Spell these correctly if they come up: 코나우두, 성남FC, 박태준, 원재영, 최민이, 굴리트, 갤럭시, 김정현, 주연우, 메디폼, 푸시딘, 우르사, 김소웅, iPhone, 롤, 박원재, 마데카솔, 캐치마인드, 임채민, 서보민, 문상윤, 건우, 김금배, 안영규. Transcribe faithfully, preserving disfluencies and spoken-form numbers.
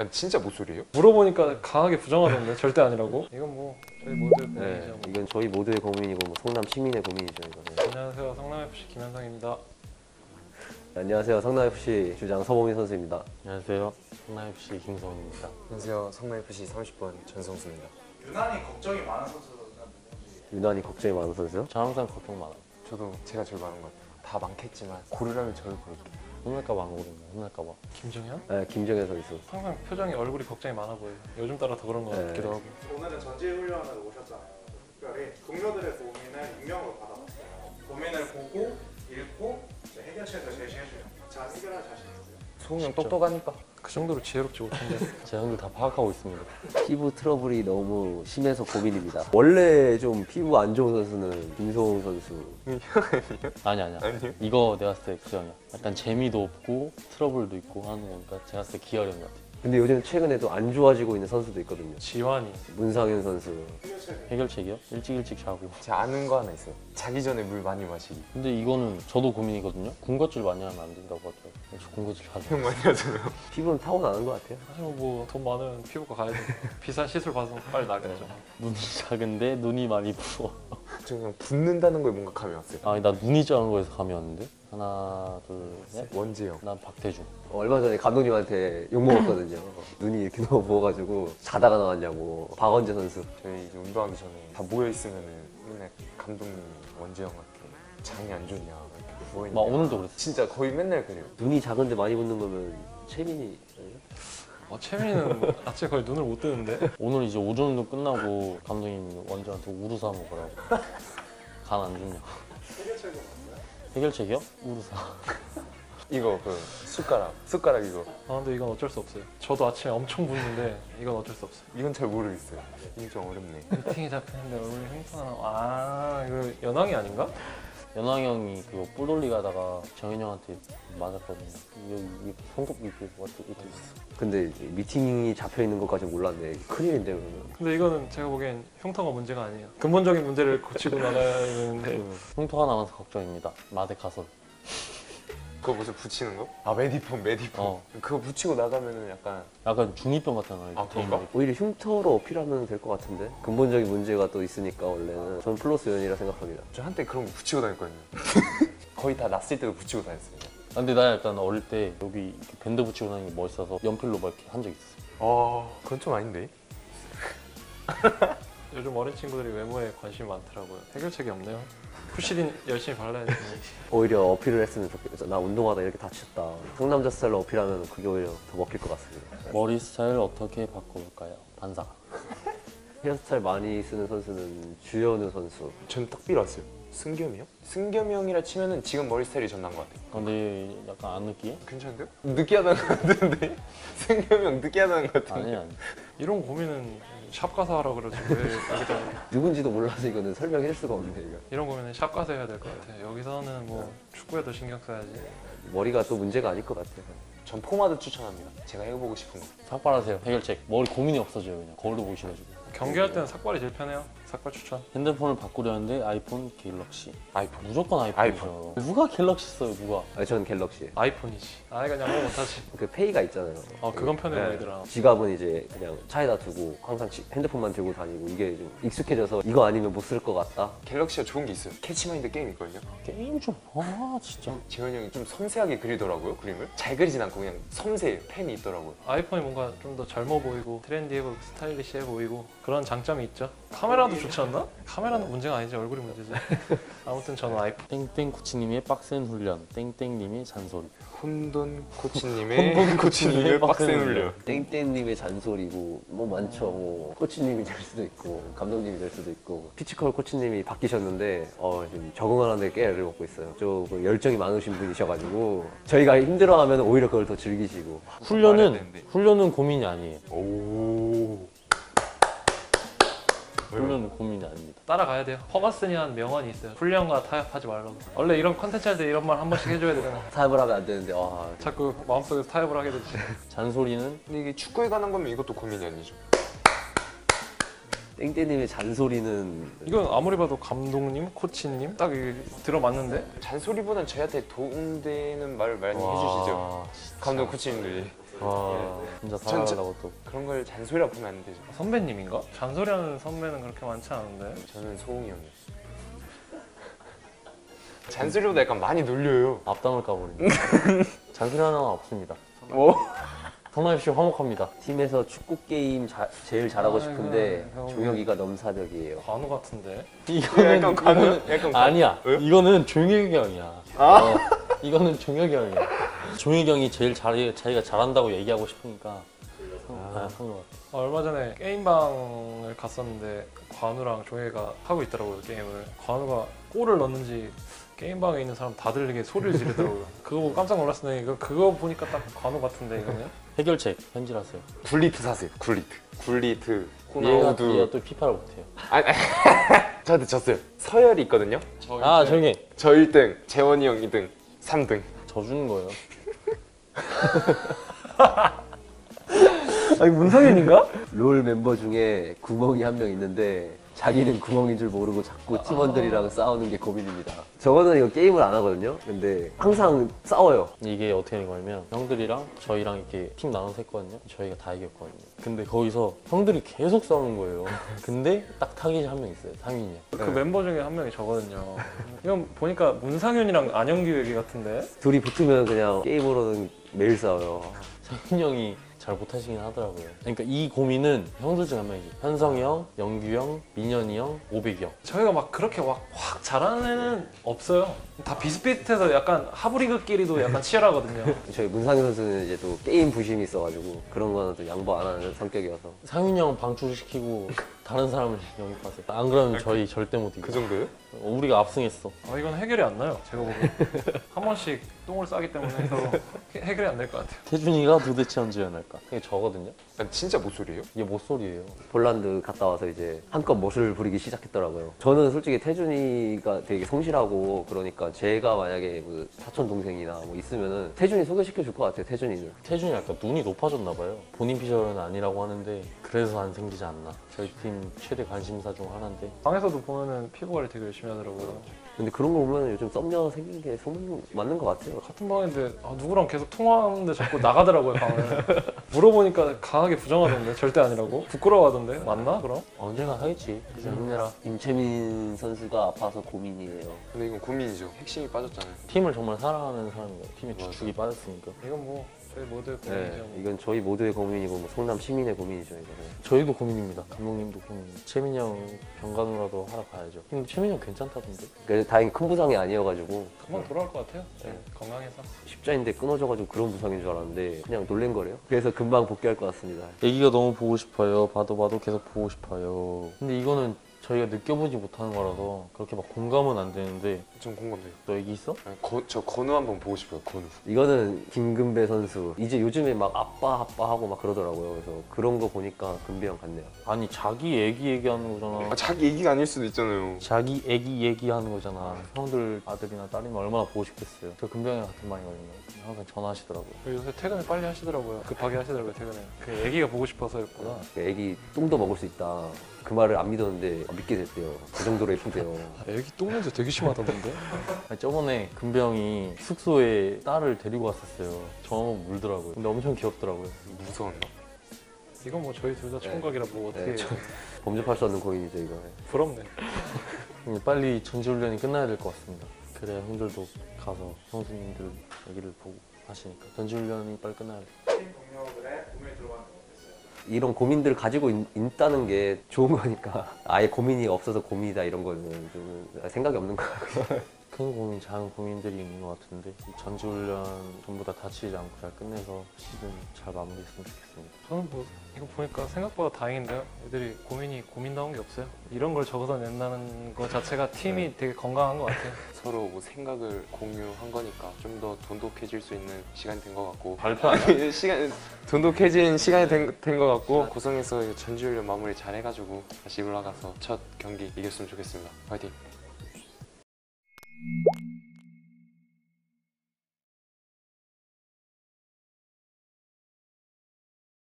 아니, 진짜 모쏠이에요? 물어보니까 강하게 부정하던데 절대 아니라고. 이건 뭐 저희 모두의 고민이죠. 네, 이건 저희 모두의 고민이고 뭐 성남 시민의 고민이죠 이거는. 안녕하세요, 성남에프씨 김현상입니다. 안녕하세요, 성남에프씨 주장 서보민 선수입니다. 안녕하세요, 성남에프씨 김성훈입니다. 안녕하세요, 성남에프씨 삼십 번 전성수입니다. 유난히 걱정이 많은 선수는 누구지? 유난히 걱정이 많은 선수요? 저 항상 걱정 많아요. 저도 제가 제일 많은 것 같아요. 다 많겠지만 고르라면 저를 고를게요. 혼날까봐 안 고르는 거야, 혼날까봐. 김정현? 네, 김정현 선수. 항상 표정이 얼굴이 걱정이 많아 보여요. 요즘 따라 더 그런 것 같기도 하고. 오늘은 전지훈련을 오셨잖아요. 특별히 동료들의 고민을 익명으로 받아봤어요. 고민을 보고, 읽고, 해결책을 제시해줘요. 잘 해결할 자신 있어요? 소웅이 형 똑똑하니까. 그 정도로 지혜롭지 못한데 제 형도 다 파악하고 있습니다. 피부 트러블이 너무 심해서 고민입니다. 원래 좀 피부 안 좋은 선수는 김소웅 선수. 형이요? 아니 아니야. 아니요? 이거 내가 봤을 때 그 형이야. 약간 재미도 없고 트러블도 있고 하는 거니까 제가 봤을 때 기어려운 것 같아요. 근데 요즘 최근에도 안 좋아지고 있는 선수도 있거든요. 지환이, 문상윤 선수. 해결책. 해결책이요? 일찍 일찍 자고. 제가 아는 거 하나 있어요. 자기 전에 물 많이 마시기. 근데 이거는 저도 고민이거든요. 군것질 많이 하면 안 된다고 하더라고요. 저 군것질 자주 많이 하잖아요. 피부는 타고나는 것 같아요. 사실 뭐 돈 많으면 피부과 가야 돼. 비싼 시술 받아서 빨리 나겠죠. 눈이 작은데 눈이 많이 부어. 저 그냥 붓는다는 거에 뭔가 감이 왔어요. 아니 나 눈이 작은 거에서 감이 왔는데? 하나, 둘, 셋. 원재영. 난 박태준. 얼마 전에 감독님한테 욕먹었거든요. 눈이 이렇게 너무 부어가지고 자다가 나왔냐고. 박원재 선수. 저희 이제 운동하기 전에 다 모여있으면 맨날 감독님이 원재영한테 장이 안 좋냐 이렇게 부어있냐. 막 오늘도 그랬어. 진짜 거의 맨날 그래요. 눈이 작은데 많이 붓는 거면 최민이 아니에요? 어, 채민이는 아침에 거의 눈을 못 뜨는데? 오늘 이제 오전 운동 끝나고 감독님이 원재한테 우르사 먹으라고. 간 안 좋냐. 해결책이 없어요? 해결책이요? 우르사. 이거 그 숟가락, 숟가락 이거. 아 근데 이건 어쩔 수 없어요. 저도 아침에 엄청 붓는데 이건 어쩔 수 없어요. 이건 잘 모르겠어요. 이건 좀 어렵네. 미팅이 잡혔는데 얼굴이 흥분하고. 아 이거 연왕이 아닌가? 연왕이 형이 그거 뿔 올리가다가 정현이 형한테 맞았거든요. 여기 손톱 밑에 맞고 이렇게 있어. 근데 이제 미팅이 잡혀 있는 것까지 몰랐네. 큰일인데 그러면. 근데 이거는 제가 보기엔 흉터가 문제가 아니에요. 근본적인 문제를 고치고 나가야 되는데. 흉터가 남아서 걱정입니다. 마데카솔. 그거 무슨 붙이는 거? 아 메디폼 메디폼. 어. 그거 붙이고 나가면은 약간 약간 중이병 같은 거. 아 그런가? 오히려 흉터로 어필하면 될 것 같은데 근본적인 문제가 또 있으니까 원래는. 전 플러스 연이라 생각합니다. 저 한때 그런 거 붙이고 다녔거든요. 거의 다 났을 때도 붙이고 다녔어요. 아, 근데 나 약간 어릴 때 여기 이렇게 밴드 붙이고 다니는 게 멋있어서 연필로 막 이렇게 한 적 있었어요. 어 그건 좀 아닌데. 요즘 어린 친구들이 외모에 관심이 많더라고요. 해결책이 없네요. 푸시딘 열심히 발라야 되는데 오히려 어필을 했으면 좋겠어. 나 운동하다 이렇게 다쳤다. 상남자 스타일로 어필하면 그게 오히려 더 먹힐 것 같습니다. 머리 스타일 어떻게 바꿔볼까요? 반사. 헤어스타일 많이 쓰는 선수는 주연우 선수. 전 딱 빌었어요. 승겸이 형? 승겸이 형이라 치면은 지금 머리 스타일이 전 난 것 같아요. 근데 약간 안 느끼해? 괜찮은데요? 느끼하다는 것 같은데? 승겸이 형 느끼하다는 것 같은데? 아니 아니. 이런 고민은 샵 가서 하라 그러지 왜 여기다. 누군지도 몰라서 이거는 설명할 수가 없네. 이거 이런 거면 샵 가서 해야 될 것 같아요. 여기서는 뭐 축구에 더 신경 써야지. 머리가 또 문제가 아닐 것 같아요. 전 포마드 추천합니다. 제가 해보고 싶은 거. 삭발하세요. 해결책. 머리 고민이 없어져요. 그냥 거울도 보시면서. 경기할 때는 삭발이 제일 편해요. 삭발 추천. 핸드폰을 바꾸려는데 아이폰, 갤럭시. 아이폰. 무조건 아이폰이죠. 아이폰. 누가 갤럭시 써요, 누가? 아니, 저는 갤럭시. 아이폰이지. 아이가 그냥 아무 못하지. 그 페이가 있잖아요. 아, 그건 편해요, 얘들아. 네. 지갑은 이제 그냥 차에다 두고 항상 핸드폰만 들고 다니고 이게 좀 익숙해져서 이거 아니면 못 쓸 것 같다. 갤럭시가 좋은 게 있어요. 캐치마인드 게임 있거든요. 게임 좀 봐, 진짜. 재현이 형이 좀 섬세하게 그리더라고요, 그림을. 잘 그리진 않고 그냥 섬세해요. 펜이 있더라고요. 아이폰이 뭔가 좀 더 젊어 보이고 트렌디해 보이고 스타일리시해 보이고 그런 장점이 있죠. 카메라도 좋지 않나? 카메라는 문제가 아니지 얼굴이 문제지. 아무튼 저는 아이폰. 땡땡 코치님의 빡센 훈련. 땡땡님의 잔소리. 혼돈 코치님의 혼돈 코치님의 빡센 훈련. 땡땡님의 잔소리고 뭐 많죠. 뭐 코치님이 될 수도 있고 감독님이 될 수도 있고. 피지컬 코치님이 바뀌셨는데 어, 지금 적응하는데 꽤 애를 먹고 있어요. 조금 열정이 많으신 분이셔가지고 저희가 힘들어하면 오히려 그걸 더 즐기시고. 훈련은 훈련은 고민이 아니에요. 오. 훈련은 고민이 아닙니다. 따라가야 돼요. 퍼거슨이라는 명언이 있어요. 훈련과 타협하지 말라고. 원래 이런 컨텐츠 할 때 이런 말 한 번씩 해줘야 되잖아. 타협을 하면 안 되는데 와 자꾸 마음속에서 타협을 하게 되지. 잔소리는? 근데 이게 축구에 관한 거면 이것도 고민이 아니죠. 땡땡님의 잔소리는? 이건 아무리 봐도 감독님, 코치님 딱 들어맞는데? 잔소리보단 저희한테 도움되는 말을 많이 해주시죠. 감독, 코치님들이. 아, 혼자 살아가려고 또. 그런 걸 잔소리라고 보면 안 되죠. 선배님인가? 잔소리하는 선배는 그렇게 많지 않은데. 저는 소홍이 형이요. 잔소리보다 약간 많이 놀려요. 앞담을 까버리네. 잔소리 하나는 없습니다. 오? 성남에프씨 화목합니다. 팀에서 축구 게임 자, 제일 잘하고 아이고, 싶은데 아이고. 종혁이가 넘사벽이에요. 관우 같은데? 이거는 약간 관우? 이거는, 약간 아니야. 왜? 이거는 종혁이 형이야. 아? 어, 이거는 종혁이 형이야. 종혁이 형이 제일 잘, 자기가 잘한다고 얘기하고 싶으니까 아, 것 같아. 얼마 전에 게임방을 갔었는데 관우랑 종혁이가 하고 있더라고요, 게임을. 관우가 골을 넣는지 게임방에 있는 사람 다 들리게 소리를 지르더라고요. 그거 보고 깜짝 놀랐어요. 이거 그거 보니까 딱 관우 같은데 이거는. 해결책 현질하세요. 굴리트 사세요. 굴리트. 굴리트. 코나우두. 얘가 또 피파를 못해요. 아니, 아니. 저한테 졌어요. 서열이 있거든요. 저 아 조용히. 저 일 등, 재원이 형 이 등, 삼 등. 저 주는 거예요. 아니 문상윤인가? 롤 멤버 중에 구멍이 한 명 있는데. 자기는 구멍인 줄 모르고 자꾸 팀원들이랑 아... 싸우는 게 고민입니다. 저거는 이거 게임을 안 하거든요. 근데 항상 싸워요. 이게 어떻게 된 거냐면 형들이랑 저희랑 이렇게 팀 나눠서 했거든요. 저희가 다 이겼거든요. 근데 거기서 형들이 계속 싸우는 거예요. 근데 딱 타깃이 한 명 있어요. 상윤이 형. 그 네. 멤버 중에 한 명이 저거든요. 이건 보니까 문상윤이랑 안영규 얘기 같은데? 둘이 붙으면 그냥 게임으로는 매일 싸워요. 상윤이 형이 잘 못하시긴 하더라고요. 그러니까 이 고민은 형들 중 한 명이죠. 현성이 형, 영규 형, 민현이 형, 오백이 형. 저희가 막 그렇게 막 확 잘하는 애는 없어요. 다 비슷비슷해서 약간 하브리그끼리도 약간 치열하거든요. 저희 문상윤 선수는 이제 또 게임 부심이 있어가지고 그런 거는 또 양보 안 하는 성격이어서. 상윤이 형은 방출시키고 다른 사람을 영입하세요. 안 그러면 저희 절대 못 이겨요. 그 정도예요? 우리가 압승했어. 아, 이건 해결이 안 나요. 제가 보기엔 한 번씩 똥을 싸기 때문에 서로 해결이 안 될 것 같아요. 태준이가 도대체 언제 연할까? 그게 저거든요. 아니, 진짜 모쏠이에요? 이게 모쏠이에요. 폴란드 갔다 와서 이제 한껏 모쏠을 부리기 시작했더라고요. 저는 솔직히 태준이가 되게 성실하고 그러니까 제가 만약에 뭐 사촌 동생이나 뭐 있으면은 태준이 소개시켜 줄 것 같아요. 태준이를. 태준이 약간 눈이 높아졌나 봐요. 본인 피셜은 아니라고 하는데 그래서 안 생기지 않나. 저희 팀 최대 관심사 중 하나인데. 방에서도 보면은 피부관리 되게 열심히 하더라고요. 근데 그런 거 보면 요즘 썸녀 생긴 게 소문 맞는 것 같아요. 같은 방인데 아, 누구랑 계속 통화하는데 자꾸 나가더라고요, 방을. 물어보니까 강하게 부정하던데 절대 아니라고. 부끄러워하던데. 맞나 그럼? 언젠가 하겠지. 그냥 힘내라. 임채민 선수가 아파서 고민이에요. 근데 이건 고민이죠. 핵심이 빠졌잖아요. 팀을 정말 사랑하는 사람인 거예요. 팀의 주축이 빠졌으니까. 이건 뭐 저희 모두의 고민이죠. 네, 이건 저희 모두의 고민이고 뭐 성남 시민의 고민이죠. 이거는. 저희도 고민입니다. 감독님도 고민입니다. 최민이 형 병간호라도 하러 가야죠. 근데 최민이 형 괜찮다던데? 그래서 다행히 큰 부상이 아니어가지고 금방 돌아올 것 같아요. 네. 네. 건강해서. 십자인대 끊어져가지고 그런 부상인 줄 알았는데 그냥 놀란 거래요. 그래서 금방 복귀할 것 같습니다. 애기가 너무 보고 싶어요. 봐도 봐도 계속 보고 싶어요. 근데 이거는 저희가 느껴보지 못하는 거라서 그렇게 막 공감은 안 되는데. 좀 공감돼요. 너 얘기 있어? 아니, 거, 저 건우 한번 보고 싶어요. 건우. 이거는 김금배 선수. 이제 요즘에 막 아빠 아빠 하고 막 그러더라고요. 그래서 그런 거 보니까 금배 형 같네요. 아니 자기 애기 얘기하는 거잖아. 아, 자기 애기가 아닐 수도 있잖아요. 자기 애기 얘기하는 거잖아. 형들 아들이나 딸이면 얼마나 보고 싶겠어요. 저 금배 형이랑 같은 방이거든요. 항상 전화하시더라고요. 요새 퇴근을 빨리 하시더라고요. 급하게 하시더라고요. 퇴근을. 그 애기가 보고 싶어서였구나. 그 애기 똥도 먹을 수 있다. 그 말을 안 믿었는데 믿게 됐대요. 그 정도로 예쁘대요. 애기 똥냄새 되게 심하다던데? 아니, 저번에 금배 형이 숙소에 딸을 데리고 왔었어요. 저 물더라고요. 근데 엄청 귀엽더라고요. 무서웠나? 이건 뭐 저희 둘 다 총각이라 네. 뭐 어떻게 네, 범접할 수 없는 고인이죠 이거. 부럽네. 빨리 전지훈련이 끝나야 될 것 같습니다. 그래야 형들도 가서 형수님들 얘기를 보고 하시니까 전지훈련이 빨리 끝나야 돼요. 팀 동료들의 몸에 들어간 이런 고민들을 가지고 있, 있다는 게 좋은 거니까. 아예 고민이 없어서 고민이다 이런 거는 좀 생각이 없는 거 같아요. 큰 고민, 작은 고민들이 있는 것 같은데 전지훈련 전부 다 다치지 않고 잘 끝내서 시즌 잘 마무리했으면 좋겠습니다. 저는 뭐 이거 보니까 생각보다 다행인데요. 애들이 고민이 고민다운 게 없어요. 이런 걸 적어서 낸다는 거 자체가 팀이 네. 되게 건강한 것 같아요. 서로 뭐 생각을 공유한 거니까 좀 더 돈독해질 수 있는 시간이 된 것 같고. 발표 아니야? 시간, 돈독해진 시간이 된, 된 것 같고. 고성에서 전지훈련 마무리 잘 해가지고 다시 올라가서 첫 경기 이겼으면 좋겠습니다. 파이팅!